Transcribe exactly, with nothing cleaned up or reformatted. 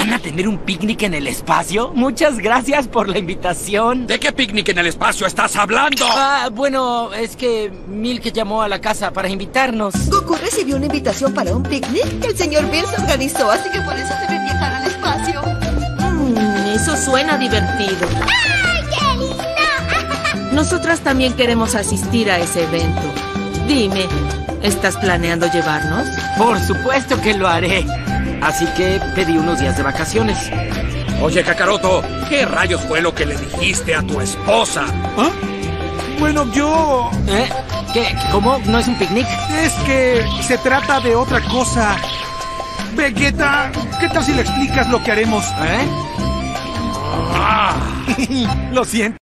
¿Van a tener un picnic en el espacio? Muchas gracias por la invitación. ¿De qué picnic en el espacio estás hablando? Ah, bueno, es que Milk llamó a la casa para invitarnos. ¿Goku recibió una invitación para un picnic? El señor Beerus organizó, así que por eso debe viajar al espacio. Mm, eso suena divertido. ¡Ay, qué lindo! Nosotras también queremos asistir a ese evento. Dime, ¿estás planeando llevarnos? Por supuesto que lo haré. Así que pedí unos días de vacaciones. Oye, Kakaroto, ¿qué rayos fue lo que le dijiste a tu esposa? ¿Ah? Bueno, yo... ¿Eh? ¿Qué? ¿Cómo? ¿No es un picnic? Es que se trata de otra cosa. Vegeta, ¿qué tal si le explicas lo que haremos? ¿Eh? Ah. Lo siento.